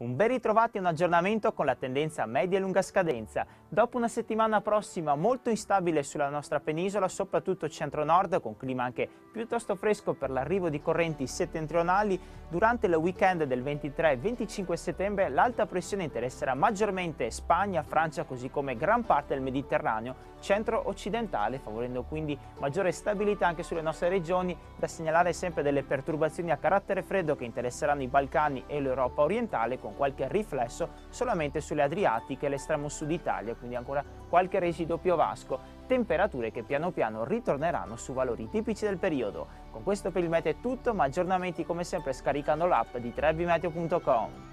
Un ben ritrovati e un aggiornamento con la tendenza a media e lunga scadenza. Dopo una settimana prossima molto instabile sulla nostra penisola, soprattutto centro-nord, con clima anche piuttosto fresco per l'arrivo di correnti settentrionali, durante il weekend del 23-25 settembre l'alta pressione interesserà maggiormente Spagna, Francia, così come gran parte del Mediterraneo centro-occidentale, favorendo quindi maggiore stabilità anche sulle nostre regioni. Da segnalare sempre delle perturbazioni a carattere freddo che interesseranno i Balcani e l'Europa orientale, con qualche riflesso solamente sulle Adriatiche e l'estremo sud Italia, quindi ancora qualche residuo piovasco. Temperature che piano piano ritorneranno su valori tipici del periodo. Con questo per il meteo è tutto, ma aggiornamenti come sempre scaricando l'app di 3BMeteo.com.